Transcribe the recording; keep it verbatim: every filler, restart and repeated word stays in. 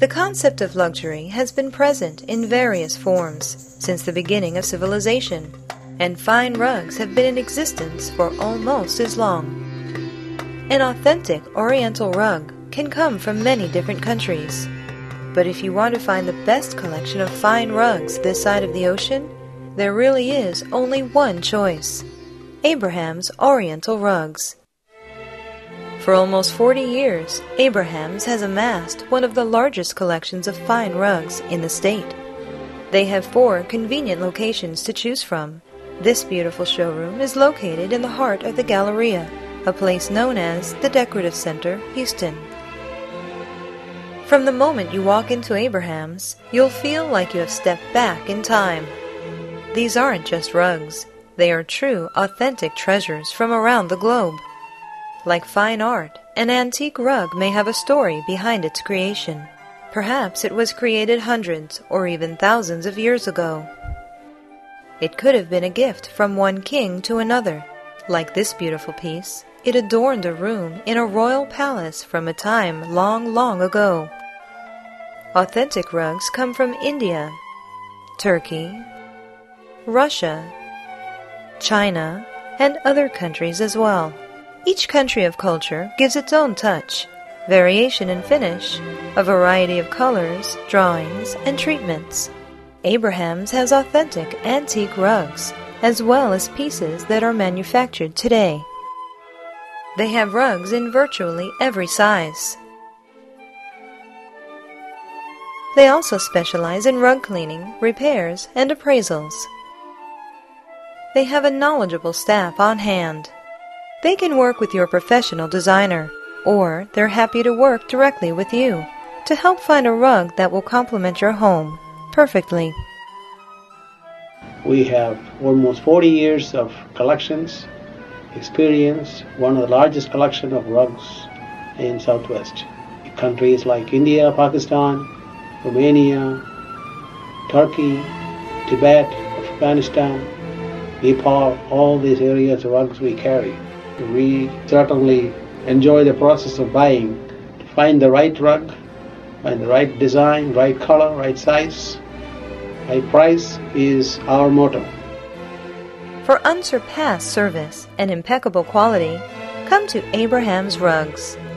The concept of luxury has been present in various forms since the beginning of civilization, and fine rugs have been in existence for almost as long. An authentic Oriental rug can come from many different countries, but if you want to find the best collection of fine rugs this side of the ocean, there really is only one choice: Abraham's Oriental Rugs. For almost forty years, Abraham's has amassed one of the largest collections of fine rugs in the state. They have four convenient locations to choose from. This beautiful showroom is located in the heart of the Galleria, a place known as the Decorative Center, Houston. From the moment you walk into Abraham's, you'll feel like you have stepped back in time. These aren't just rugs. They are true, authentic treasures from around the globe. Like fine art, an antique rug may have a story behind its creation. Perhaps it was created hundreds or even thousands of years ago. It could have been a gift from one king to another. Like this beautiful piece, it adorned a room in a royal palace from a time long, long ago. Authentic rugs come from India, Turkey, Russia, China, and other countries as well. Each country of culture gives its own touch, variation in finish, a variety of colors, drawings, and treatments. Abraham's has authentic antique rugs, as well as pieces that are manufactured today. They have rugs in virtually every size. They also specialize in rug cleaning, repairs, and appraisals. They have a knowledgeable staff on hand. They can work with your professional designer, or they're happy to work directly with you to help find a rug that will complement your home perfectly. We have almost forty years of collections, experience, one of the largest collection of rugs in Southwest. Countries like India, Pakistan, Romania, Turkey, Tibet, Afghanistan, Nepal, all these areas of rugs we carry. We certainly enjoy the process of buying, to find the right rug, find the right design, right color, right size, right price is our motto. For unsurpassed service and impeccable quality, come to Abraham's Rugs.